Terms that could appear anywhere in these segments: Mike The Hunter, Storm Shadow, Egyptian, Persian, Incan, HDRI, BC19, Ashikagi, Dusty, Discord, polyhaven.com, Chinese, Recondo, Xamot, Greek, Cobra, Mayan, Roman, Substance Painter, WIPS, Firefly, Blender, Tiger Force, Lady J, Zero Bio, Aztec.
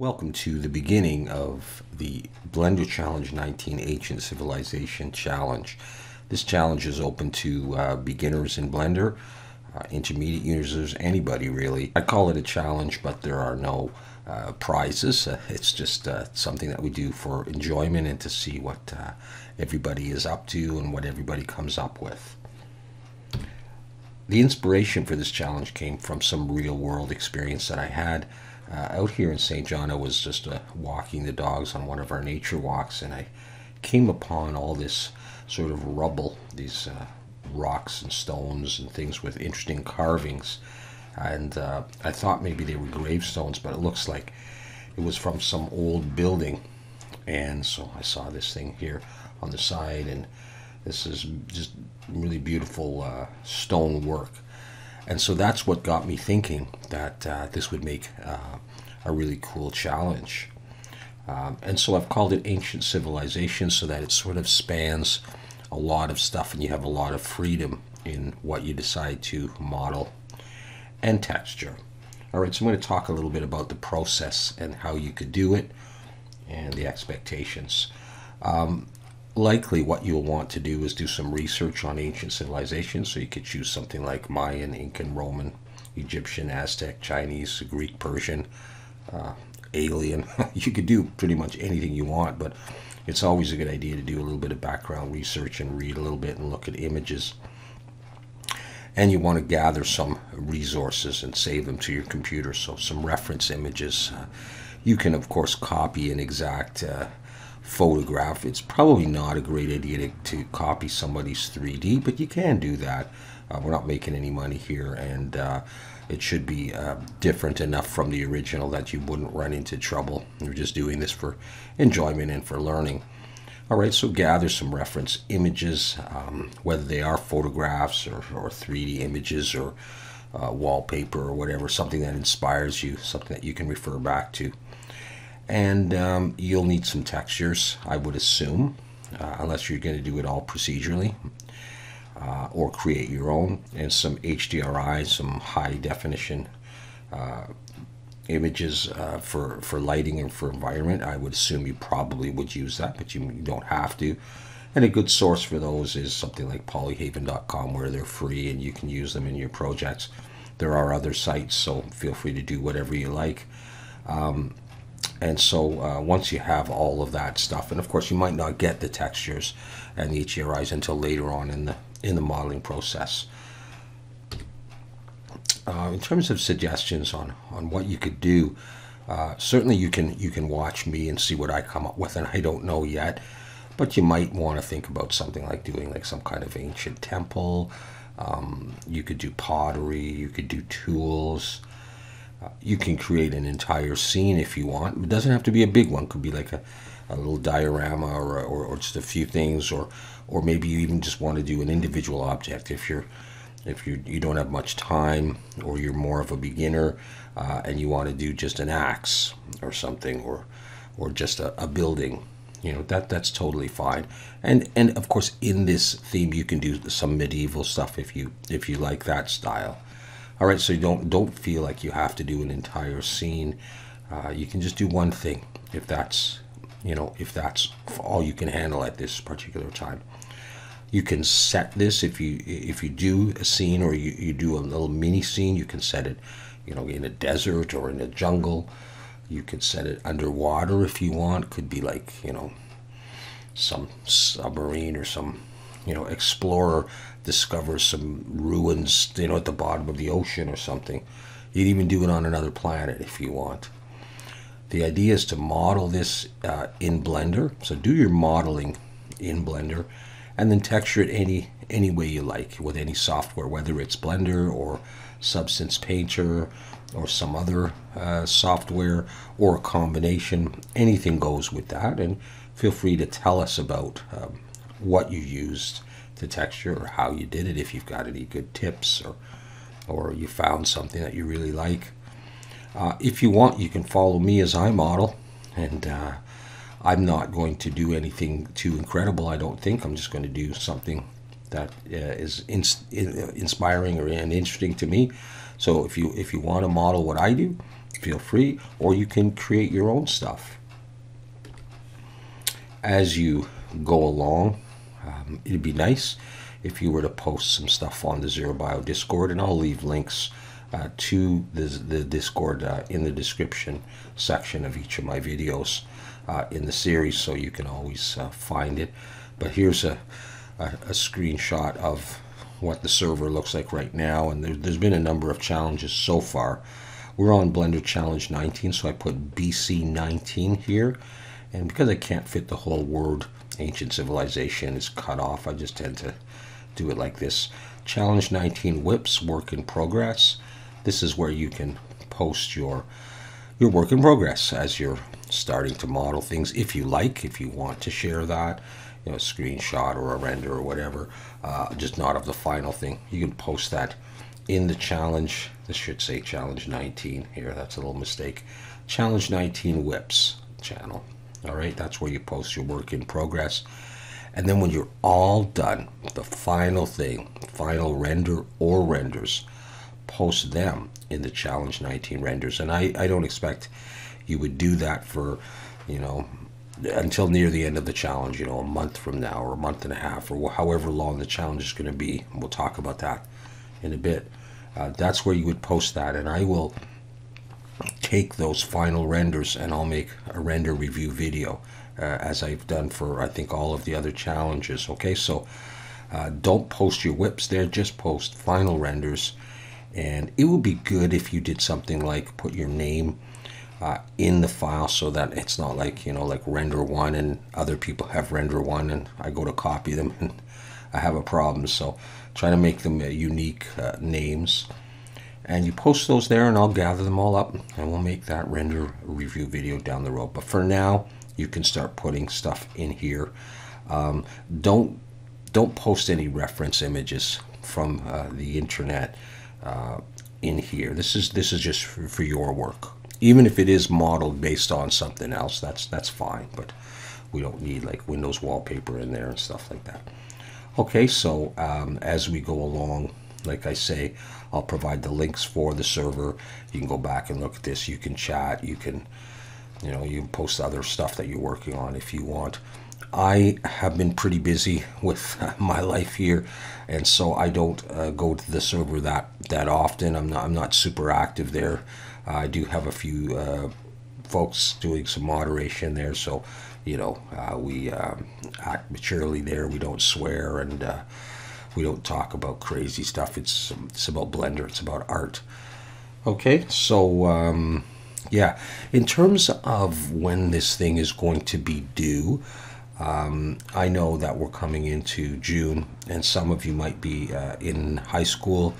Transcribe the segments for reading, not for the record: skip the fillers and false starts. Welcome to the beginning of the Blender Challenge 19 Ancient Civilization Challenge. This challenge is open to beginners in Blender, intermediate users, anybody really. I call it a challenge, but there are no prizes. It's just something that we do for enjoyment and to see what everybody is up to and what everybody comes up with. The inspiration for this challenge came from some real-world experience that I had. Out here in St. John, I was just walking the dogs on one of our nature walks, and I came upon all this sort of rubble, these rocks and stones and things with interesting carvings. And I thought maybe they were gravestones, but it looks like it was from some old building. And so I saw this thing here on the side, and this is just really beautiful stone work. And so that's what got me thinking that this would make a really cool challenge. And so I've called it Ancient Civilization so that it sort of spans a lot of stuff and you have a lot of freedom in what you decide to model and texture. All right, so I'm going to talk a little bit about the process and how you could do it and the expectations. Likely what you'll want to do is do some research on ancient civilizations, so you could choose something like Mayan, Incan, Roman, Egyptian, Aztec, Chinese, Greek, Persian, alien. You could do pretty much anything you want, but it's always a good idea to do a little bit of background research and read a little bit and look at images. And you want to gather some resources and save them to your computer, so some reference images. You can, of course, copy an exact photograph. It's probably not a great idea to copy somebody's 3D, but you can do that. We're not making any money here, and it should be different enough from the original that you wouldn't run into trouble. You're just doing this for enjoyment and for learning. All right, so gather some reference images, whether they are photographs or 3D images or wallpaper or whatever, something that inspires you, something that you can refer back to. And you'll need some textures, I would assume, unless you're going to do it all procedurally or create your own, and some HDRI, some high definition images for lighting and for environment. I would assume you probably would use that, but you don't have to. And a good source for those is something like polyhaven.com, where they're free and you can use them in your projects. There are other sites, so feel free to do whatever you like. And so once you have all of that stuff, and of course you might not get the textures and the HDRIs until later on in the modeling process. In terms of suggestions on what you could do, certainly you can watch me and see what I come up with, and I don't know yet, but you might want to think about something like doing like some kind of ancient temple. You could do pottery, you could do tools. You can create an entire scene if you want. It doesn't have to be a big one. It could be like a little diorama or just a few things, or maybe you even just want to do an individual object if you don't have much time, or you're more of a beginner and you want to do just an axe or something, or just a building. You know, that's totally fine. And of course in this theme you can do some medieval stuff if you like that style. All right, so you don't feel like you have to do an entire scene. You can just do one thing if that's all you can handle at this particular time. You can set this if you do a scene, or you do a little mini scene. You can set it, you know, in a desert or in a jungle. You can set it underwater if you want. It could be like, you know, some submarine or some, you know, explorer discovers some ruins, you know, at the bottom of the ocean or something. You'd even do it on another planet if you want. The idea is to model this in Blender. So do your modeling in Blender, and then texture it any way you like with any software, whether it's Blender or Substance Painter or some other software or a combination. Anything goes with that, and feel free to tell us about what you used to texture or how you did it, if you've got any good tips or you found something that you really like. If you want, you can follow me as I model, and I'm not going to do anything too incredible, I don't think. I'm just going to do something that is inspiring or interesting to me. So if you want to model what I do, feel free, or you can create your own stuff. As you go along, it'd be nice if you were to post some stuff on the Zero Bio Discord, and I'll leave links to the Discord in the description section of each of my videos in the series, so you can always find it. But here's a screenshot of what the server looks like right now, and there's been a number of challenges so far. We're on Blender Challenge 19, so I put BC19 here, and because I can't fit the whole word, ancient civilization is cut off, I just tend to do it like this. Challenge 19 whips, work in progress. This is where you can post your work in progress as you're starting to model things, if you like, if you want to share that, you know, a screenshot or a render or whatever, just not of the final thing. You can post that in the challenge. This should say Challenge 19 here. That's a little mistake. Challenge 19 whips channel. All right, that's where you post your work in progress. And then when you're all done, the final thing, final render or renders, post them in the Challenge 19 renders. And I don't expect you would do that for, you know, until near the end of the challenge, you know, a month from now or a month and a half or however long the challenge is going to be. And we'll talk about that in a bit. That's where you would post that. And I will take those final renders and I'll make a render review video as I've done for, I think, all of the other challenges. Okay, so don't post your whips there, just post final renders. And it would be good if you did something like put your name in the file, so that it's not like, you know, like render one and other people have render one and I go to copy them and I have a problem. So try to make them unique names, and you post those there, and I'll gather them all up and we'll make that render review video down the road. But for now, you can start putting stuff in here. Don't post any reference images from the internet in here. This is just for your work. Even if it is modeled based on something else, that's fine, but we don't need like Windows wallpaper in there and stuff like that. Okay, so as we go along, like I say, I'll provide the links for the server. You can go back and look at this. You can chat. You can, you know, you can post other stuff that you're working on if you want. I have been pretty busy with my life here, and so I don't go to the server that often. I'm not super active there. I do have a few folks doing some moderation there, so, you know, we act maturely there. We don't swear, and we don't talk about crazy stuff. It's about Blender. It's about art. Okay, so yeah, in terms of when this thing is going to be due, I know that we're coming into June, and some of you might be in high school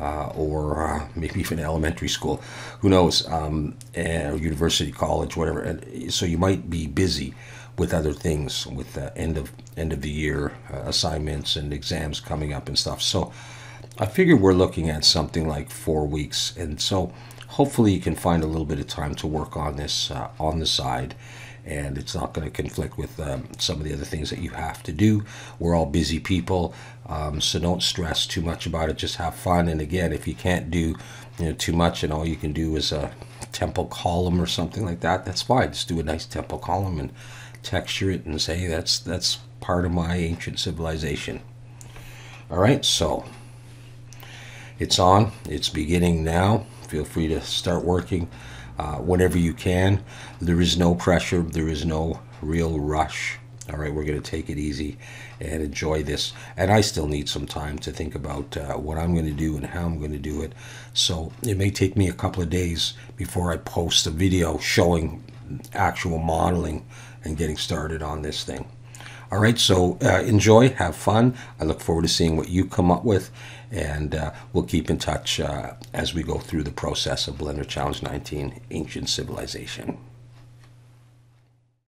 or maybe even elementary school, who knows, or university, college, whatever. And so you might be busy with other things, with end of the year assignments and exams coming up and stuff. So I figure we're looking at something like 4 weeks, and so hopefully you can find a little bit of time to work on this on the side. And it's not going to conflict with some of the other things that you have to do. We're all busy people, so don't stress too much about it. Just have fun. And again, if you can't do, you know, too much, and all you can do is a temple column or something like that, that's fine. Just do a nice temple column and texture it and say, hey, that's part of my ancient civilization. All right, so it's on. It's beginning now. Feel free to start working. Whenever you can. There is no pressure. There is no real rush. All right, we're going to take it easy and enjoy this. And I still need some time to think about what I'm going to do and how I'm going to do it. So it may take me a couple of days before I post a video showing actual modeling and getting started on this thing. All right, so enjoy, have fun. I look forward to seeing what you come up with, and we'll keep in touch as we go through the process of Blender Challenge 19 Ancient Civilization.